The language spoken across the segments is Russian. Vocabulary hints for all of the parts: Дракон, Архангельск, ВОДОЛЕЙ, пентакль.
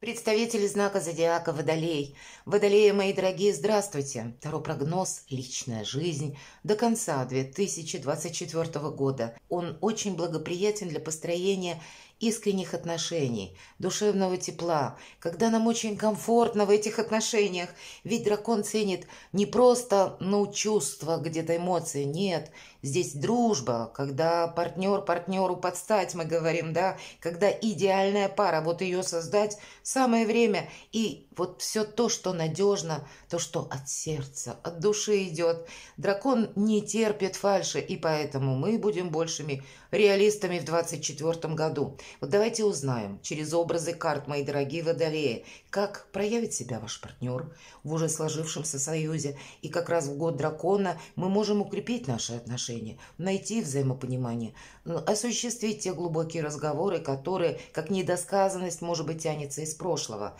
Представители знака зодиака Водолей. Водолеи, мои дорогие, здравствуйте. Таро-прогноз «Личная жизнь» до конца 2024 года. Он очень благоприятен для построения искренних отношений, душевного тепла, когда нам очень комфортно в этих отношениях. Ведь дракон ценит не просто, чувства, где-то эмоции. Нет, здесь дружба, когда партнер партнеру подстать, мы говорим, да, когда идеальная пара, вот ее создать самое время. И вот все то, что надежно, то, что от сердца, от души идет. Дракон не терпит фальши, и поэтому мы будем большими реалистами в 2024 году. Вот давайте узнаем через образы карт, мои дорогие водолеи, как проявит себя ваш партнер в уже сложившемся союзе. И как раз в год дракона мы можем укрепить наши отношения, найти взаимопонимание, осуществить те глубокие разговоры, которые, как недосказанность, может быть, тянется из прошлого.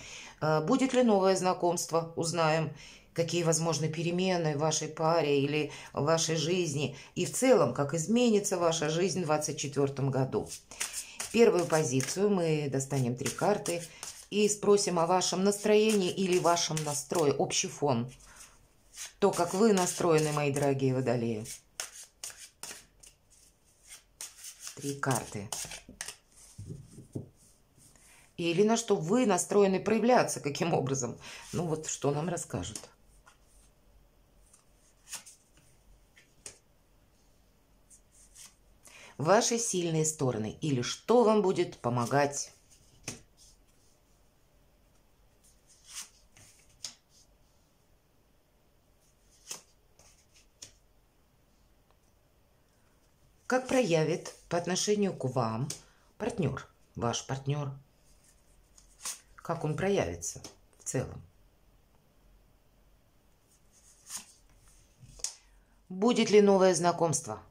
Будет ли новое знакомство? Узнаем. Какие возможны перемены в вашей паре или в вашей жизни. И в целом, как изменится ваша жизнь в 2024 году. Первую позицию мы достанем три карты и спросим о вашем настроении или вашем настрое, общий фон. То, как вы настроены, мои дорогие водолеи. Три карты. Или на что вы настроены проявляться, каким образом. Ну вот, что нам расскажут. Ваши сильные стороны или что вам будет помогать. Как проявит по отношению к вам партнер, ваш партнер, как он проявится в целом. Будет ли новое знакомство?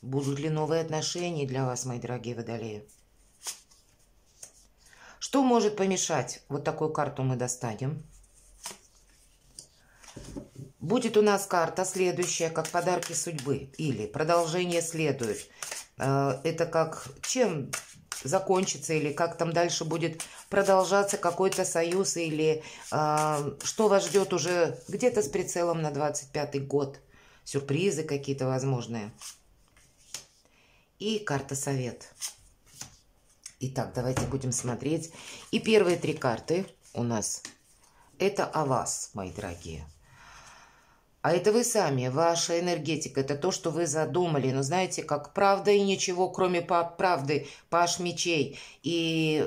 Будут ли новые отношения для вас, мои дорогие водолеи? Что может помешать? Вот такую карту мы достанем. Будет у нас карта следующая, как подарки судьбы или продолжение следует. Это как чем закончится или как там дальше будет продолжаться какой-то союз или что вас ждет уже где-то с прицелом на 25-й год. Сюрпризы какие-то возможные. И карта совет. Итак, давайте будем смотреть. И первые три карты у нас. Это о вас, мои дорогие. А это вы сами, ваша энергетика, это то, что вы задумали. Но знаете, как правда и ничего, кроме правды, паш мечей. И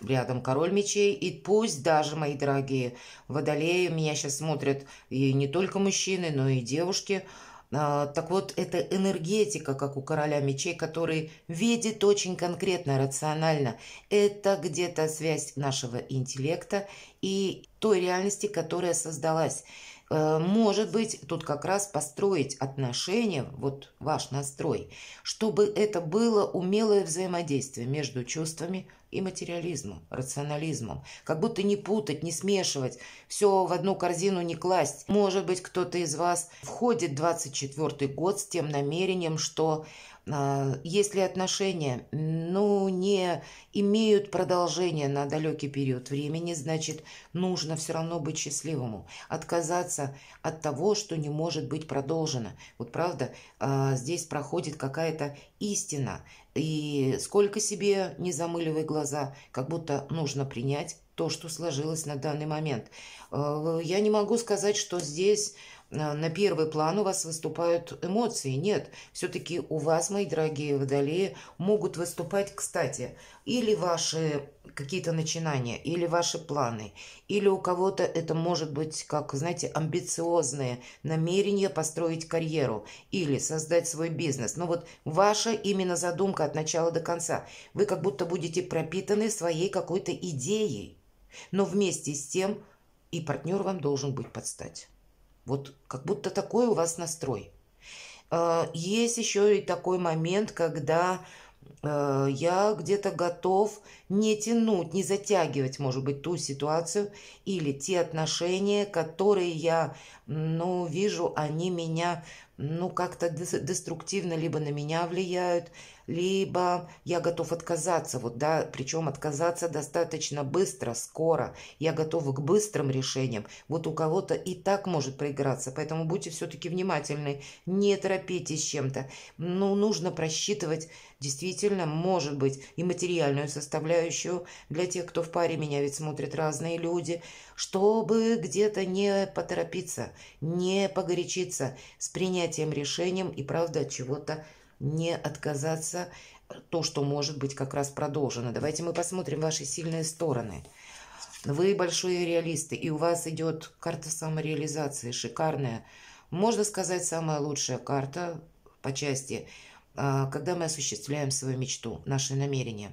рядом король мечей. И пусть даже, мои дорогие водолеи, меня сейчас смотрят и не только мужчины, но и девушки. Так вот, это энергетика, как у короля мечей, который видит очень конкретно, рационально. Это где-то связь нашего интеллекта и той реальности, которая создалась. Может быть, тут как раз построить отношения, вот ваш настрой, чтобы это было умелое взаимодействие между чувствами и материализмом, рационализмом. Как будто не путать, не смешивать, все в одну корзину не класть. Может быть, кто-то из вас входит в 2024 год с тем намерением, что если отношения не имеют продолжения на далекий период времени, значит, нужно все равно быть счастливому, отказаться от того, что не может быть продолжено. Вот правда, здесь проходит какая-то истина. И сколько себе не замыливай глаза, как будто нужно принять то, что сложилось на данный момент. Я не могу сказать, что здесь на первый план у вас выступают эмоции. Нет, все-таки у вас, мои дорогие водолеи, могут выступать, кстати, или ваши какие-то начинания, или ваши планы, или у кого-то это может быть, как, знаете, амбициозные намерения построить карьеру или создать свой бизнес. Но вот ваша именно задумка от начала до конца. Вы как будто будете пропитаны своей какой-то идеей, но вместе с тем и партнер вам должен быть подстать. Вот как будто такой у вас настрой. Есть еще и такой момент, когда я где-то готов не тянуть, не затягивать, может быть, ту ситуацию или те отношения, которые я но вижу, они меня, ну, как-то деструктивно либо на меня влияют, либо я готов отказаться, вот, да, причем отказаться достаточно быстро, скоро. Я готова к быстрым решениям. Вот у кого-то и так может проиграться, поэтому будьте все-таки внимательны, не торопитесь с чем-то. Ну, нужно просчитывать действительно, может быть, и материальную составляющую для тех, кто в паре, меня ведь смотрят разные люди, чтобы где-то не поторопиться, не погорячиться с принятием решением и, правда, от чего-то не отказаться, то, что может быть как раз продолжено. Давайте мы посмотрим ваши сильные стороны. Вы большие реалисты, и у вас идет карта самореализации, шикарная. Можно сказать, самая лучшая карта по части, когда мы осуществляем свою мечту, наши намерения.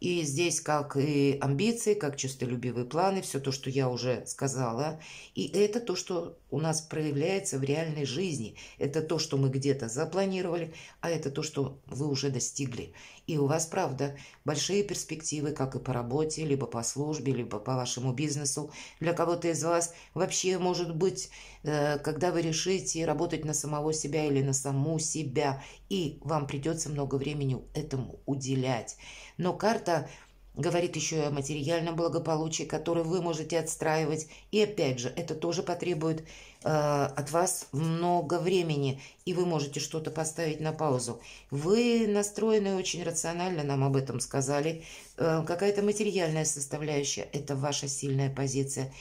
И здесь как и амбиции, как честолюбивые планы, все то, что я уже сказала. И это то, что у нас проявляется в реальной жизни. Это то, что мы где-то запланировали, а это то, что вы уже достигли. И у вас, правда, большие перспективы, как и по работе, либо по службе, либо по вашему бизнесу. Для кого-то из вас вообще, может быть, когда вы решите работать на самого себя или на саму себя, и вам придется много времени этому уделять. Но карта говорит еще и о материальном благополучии, которое вы можете отстраивать. И опять же, это тоже потребует от вас много времени, и вы можете что-то поставить на паузу. Вы настроены очень рационально, нам об этом сказали. Какая-то материальная составляющая – это ваша сильная позиция.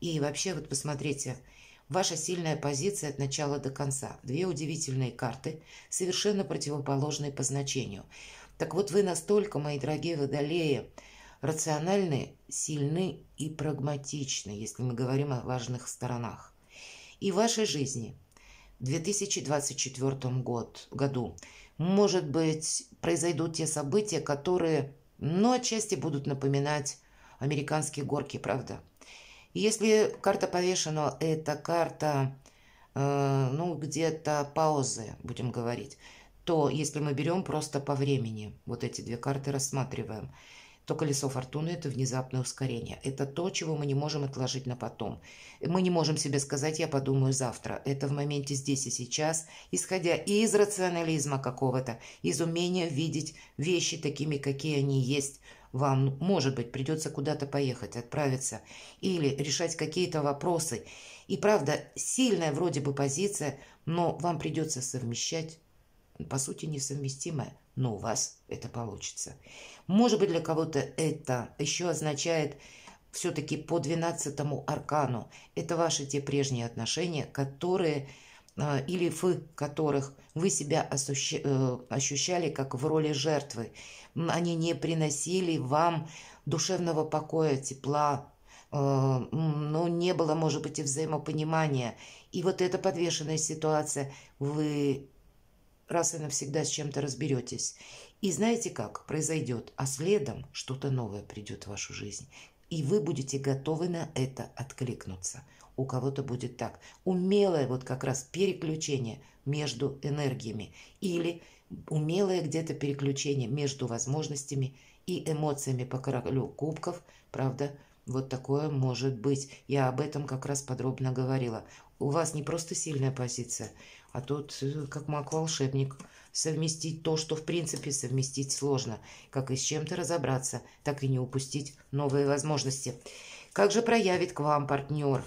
И вообще, вот посмотрите, ваша сильная позиция от начала до конца. Две удивительные карты, совершенно противоположные по значению. Так вот, вы настолько, мои дорогие водолеи, рациональны, сильны и прагматичны, если мы говорим о важных сторонах. И в вашей жизни в 2024 году, может быть, произойдут те события, которые, ну, отчасти будут напоминать американские горки, правда? И если карта повешена, это карта, ну, где-то паузы, будем говорить, то если мы берем просто по времени, вот эти две карты рассматриваем, то колесо фортуны – это внезапное ускорение. Это то, чего мы не можем отложить на потом. Мы не можем себе сказать «я подумаю завтра». Это в моменте здесь и сейчас, исходя и из рационализма какого-то, из умения видеть вещи такими, какие они есть. Вам, может быть, придется куда-то поехать, отправиться или решать какие-то вопросы. И правда, сильная вроде бы позиция, но вам придется совмещать, по сути, несовместимое, но у вас это получится. Может быть, для кого-то это еще означает все-таки по 12-му аркану. Это ваши те прежние отношения, которые или в которых вы себя ощущали как в роли жертвы. Они не приносили вам душевного покоя, тепла, но не было, может быть, и взаимопонимания. И вот эта подвешенная ситуация, вы раз и навсегда с чем-то разберетесь. И знаете, как произойдет? А следом что-то новое придет в вашу жизнь. И вы будете готовы на это откликнуться. У кого-то будет так. Умелое вот как раз переключение между энергиями. Или умелое где-то переключение между возможностями и эмоциями по королю кубков. Правда, вот такое может быть. Я об этом как раз подробно говорила. У вас не просто сильная позиция, а тут, как маг-волшебник, совместить то, что, в принципе, совместить сложно. Как и с чем-то разобраться, так и не упустить новые возможности. Как же проявит к вам партнер?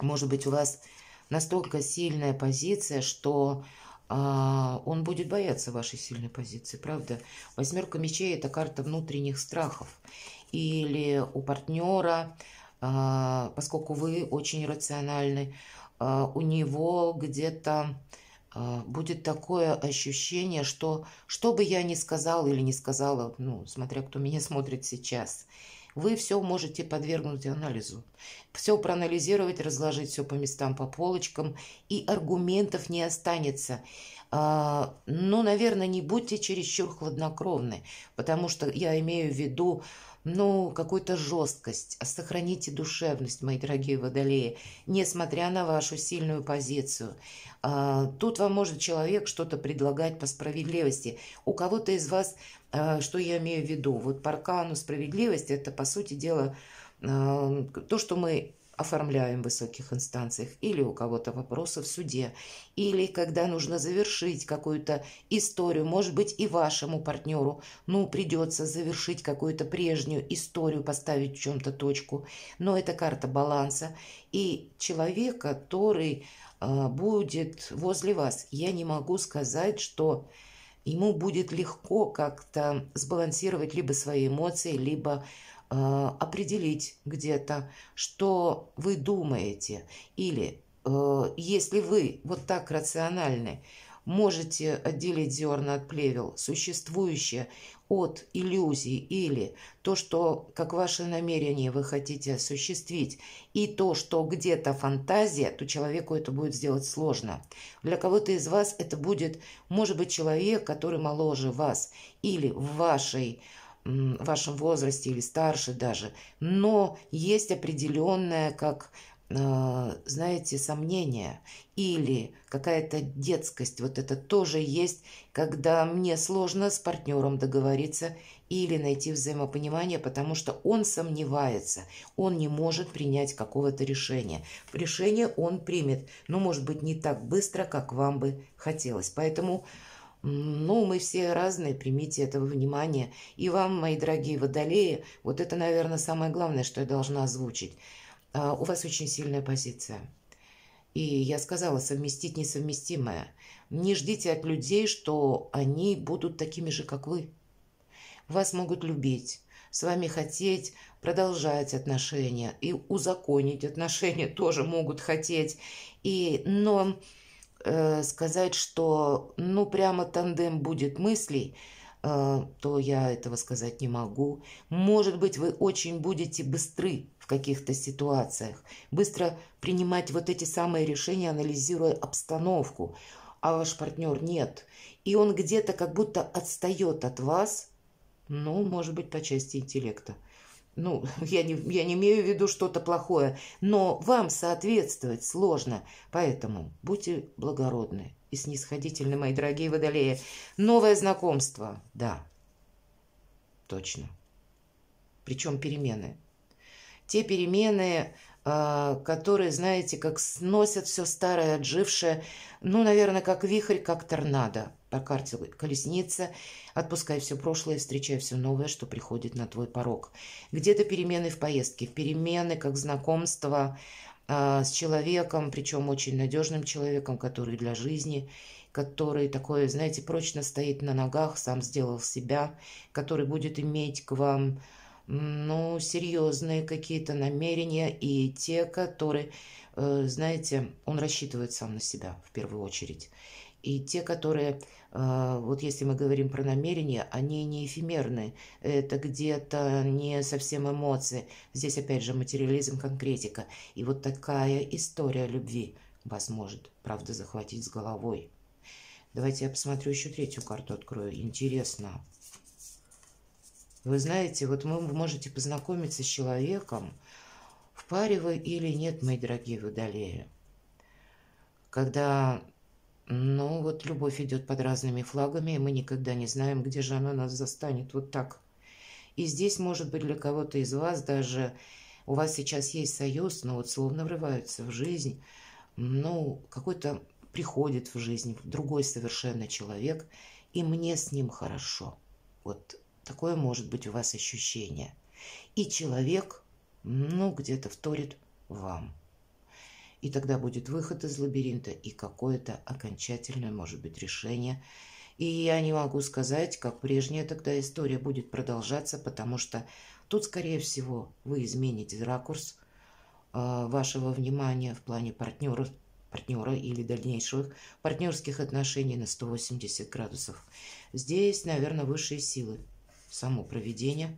Может быть, у вас настолько сильная позиция, что он будет бояться вашей сильной позиции, правда? Восьмерка мечей – это карта внутренних страхов. Или у партнера, поскольку вы очень рациональны, у него где-то будет такое ощущение, что что бы я ни сказал или не сказала, ну, смотря кто меня смотрит сейчас, вы все можете подвергнуть анализу, все проанализировать, разложить все по местам, по полочкам, и аргументов не останется. Ну, наверное, не будьте чересчур хладнокровны, потому что я имею в виду, ну, какую-то жесткость. Сохраните душевность, мои дорогие водолеи, несмотря на вашу сильную позицию. Тут вам может человек что-то предлагать по справедливости. У кого-то из вас, что я имею в виду, вот по аркану справедливости, это, по сути дела, то, что мы оформляем в высоких инстанциях, или у кого-то вопросы в суде, или когда нужно завершить какую-то историю, может быть, и вашему партнеру, ну, придется завершить какую-то прежнюю историю, поставить в чем-то точку, но это карта баланса, и человек, который будет возле вас, я не могу сказать, что ему будет легко как-то сбалансировать либо свои эмоции, либо определить где-то, что вы думаете. Или если вы вот так рациональны, можете отделить зерна от плевел, существующее от иллюзий, или то, что как ваше намерение вы хотите осуществить, и то, что где-то фантазия, то человеку это будет сделать сложно. Для кого-то из вас это будет, может быть, человек, который моложе вас или в вашем возрасте или старше даже, но есть определенное, как, знаете, сомнение или какая-то детскость. Вот это тоже есть, когда мне сложно с партнером договориться или найти взаимопонимание, потому что он сомневается, он не может принять какого-то решения. Решение он примет, но, может быть, не так быстро, как вам бы хотелось. Поэтому... Ну, мы все разные, примите этого внимания. И вам, мои дорогие водолеи, вот это, наверное, самое главное, что я должна озвучить. У вас очень сильная позиция. И я сказала, совместить несовместимое. Не ждите от людей, что они будут такими же, как вы. Вас могут любить, с вами хотеть продолжать отношения. И узаконить отношения тоже могут хотеть. Но... сказать, что ну прямо тандем будет мыслей, то я этого сказать не могу. Может быть, вы очень будете быстры в каких-то ситуациях, быстро принимать вот эти самые решения, анализируя обстановку, а ваш партнер нет. И он где-то как будто отстает от вас, ну, может быть, по части интеллекта. Ну, я не имею в виду что-то плохое, но вам соответствовать сложно. Поэтому будьте благородны и снисходительны, мои дорогие водолеи. Новое знакомство, да, точно. Причем перемены. Те перемены, которые, знаете, как сносят все старое, отжившее, ну, наверное, как вихрь, как торнадо. По карте колесница, отпускай все прошлое, встречай все новое, что приходит на твой порог. Где-то перемены в поездке, перемены как знакомство с человеком, причем очень надежным человеком, который для жизни, который такой, знаете, прочно стоит на ногах, сам сделал себя, который будет иметь к вам, ну, серьезные какие-то намерения, и те, которые, знаете, он рассчитывает сам на себя в первую очередь. И те, которые, вот если мы говорим про намерения, они не эфемерны, это где-то не совсем эмоции. Здесь опять же материализм, конкретика. И вот такая история любви вас может, правда, захватить с головой. Давайте я посмотрю еще третью карту, открою. Интересно. Вы знаете, вот вы можете познакомиться с человеком, в паре вы или нет, мои дорогие водолеи. Когда... Ну, вот любовь идет под разными флагами, и мы никогда не знаем, где же она нас застанет вот так. И здесь, может быть, для кого-то из вас даже... У вас сейчас есть союз, но вот словно врываются в жизнь. Ну, какой-то приходит в жизнь другой совершенно человек, и мне с ним хорошо. Вот такое может быть у вас ощущение. И человек, ну, где-то вторит вам. И тогда будет выход из лабиринта и какое-то окончательное, может быть, решение. И я не могу сказать, как прежняя тогда история будет продолжаться, потому что тут, скорее всего, вы измените ракурс вашего внимания в плане партнера или дальнейших партнерских отношений на 180 градусов. Здесь, наверное, высшие силы, само провидение,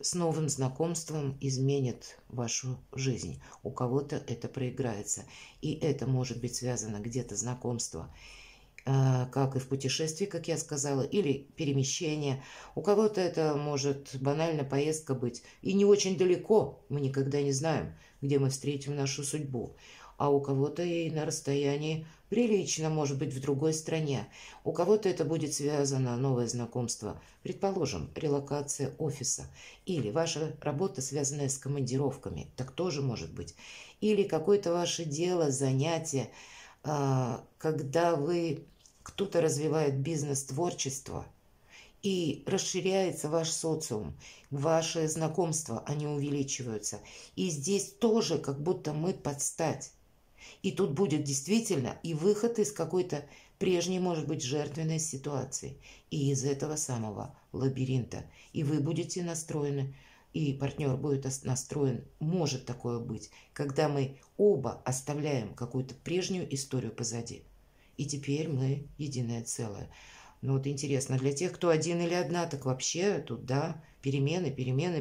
с новым знакомством изменит вашу жизнь. У кого-то это проиграется. И это может быть связано где-то знакомство, как и в путешествии, как я сказала, или перемещение. У кого-то это может банально поездка быть. И не очень далеко, мы никогда не знаем, где мы встретим нашу судьбу. А у кого-то и на расстоянии прилично, может быть, в другой стране. У кого-то это будет связано новое знакомство, предположим, релокация офиса, или ваша работа, связанная с командировками, так тоже может быть, или какое-то ваше дело, занятие, когда кто-то развивает бизнес, творчество, и расширяется ваш социум, ваши знакомства, они увеличиваются. И здесь тоже как будто мы под стать. И тут будет действительно и выход из какой-то прежней, может быть, жертвенной ситуации, и из этого самого лабиринта. И вы будете настроены, и партнер будет настроен, может такое быть, когда мы оба оставляем какую-то прежнюю историю позади. И теперь мы единое целое. Ну вот интересно, для тех, кто один или одна, так вообще тут, да, перемены,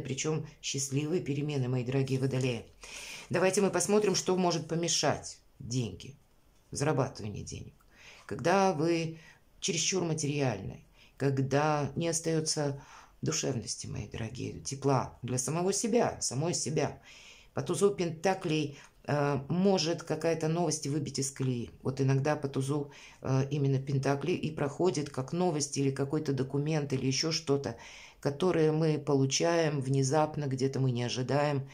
причем счастливые перемены, мои дорогие водолеи. Давайте мы посмотрим, что может помешать деньги, зарабатывание денег. Когда вы чересчур материальны, когда не остается душевности, мои дорогие, тепла для самого себя, самой себя. По тузу пентаклей может какая-то новость выбить из колеи. Вот иногда по тузу именно пентакли и проходит как новость или какой-то документ или еще что-то, которое мы получаем внезапно, где-то мы не ожидаем.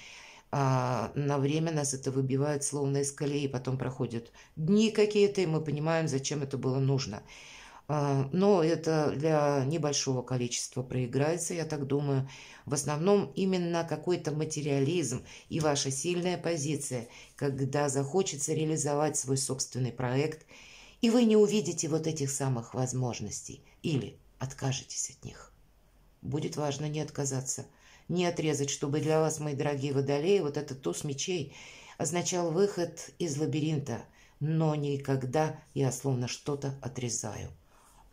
На время нас это выбивает словно из колеи, потом проходят дни какие-то, и мы понимаем, зачем это было нужно. Но это для небольшого количества проиграется, я так думаю. В основном именно какой-то материализм и ваша сильная позиция, когда захочется реализовать свой собственный проект, и вы не увидите вот этих самых возможностей или откажетесь от них. Будет важно не отказаться, не отрезать, чтобы для вас, мои дорогие водолеи, вот этот туз мечей означал выход из лабиринта, но никогда я словно что-то отрезаю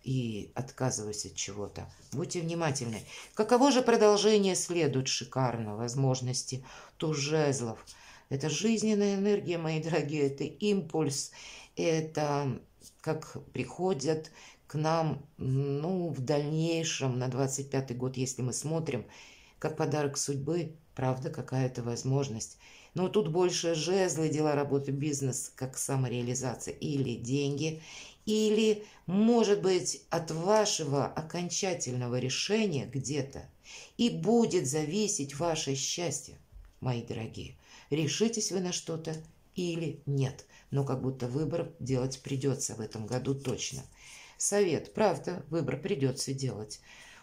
и отказываюсь от чего-то. Будьте внимательны. Каково же продолжение следует шикарно возможности туз жезлов? Это жизненная энергия, мои дорогие, это импульс, это как приходят к нам, ну, в дальнейшем, на 25-й год, если мы смотрим, как подарок судьбы, правда, какая-то возможность. Но тут больше жезлы, дела, работы, бизнес, как самореализация, или деньги, или, может быть, от вашего окончательного решения где-то и будет зависеть ваше счастье, мои дорогие. Решитесь вы на что-то или нет, но как будто выбор делать придется в этом году точно. Совет, правда, выбор придется делать.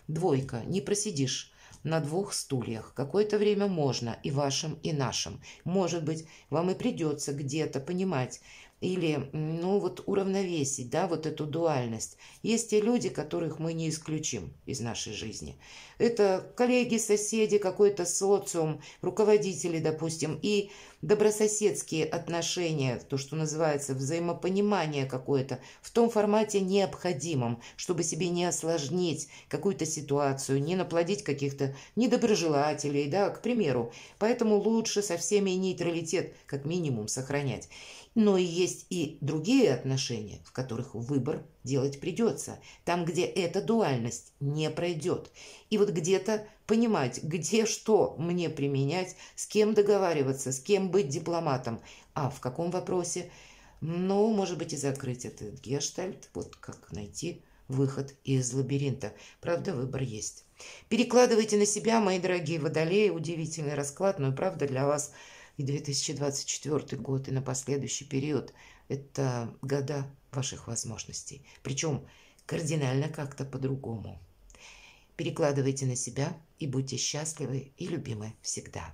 Двойка, не просидишь на двух стульях. Какое-то время можно и вашим, и нашим. Может быть, вам и придется где-то понимать или, ну, вот уравновесить, да, вот эту дуальность. Есть те люди, которых мы не исключим из нашей жизни. Это коллеги, соседи, какой-то социум, руководители, допустим, и добрососедские отношения, то, что называется взаимопонимание какое-то, в том формате необходимом, чтобы себе не осложнить какую-то ситуацию, не наплодить каких-то недоброжелателей, да, к примеру. Поэтому лучше со всеми нейтралитет как минимум сохранять. Но и есть и другие отношения, в которых выбор делать придется. Там, где эта дуальность не пройдет. И вот где-то понимать, где что мне применять, с кем договариваться, с кем быть дипломатом, а в каком вопросе. Ну, может быть, и закрыть этот гештальт, вот как найти выход из лабиринта. Правда, выбор есть. Перекладывайте на себя, мои дорогие водолеи, удивительный расклад, но и правда для вас. И 2024 год, и на последующий период – это года ваших возможностей. Причем кардинально как-то по-другому. Перекладывайте на себя и будьте счастливы и любимы всегда.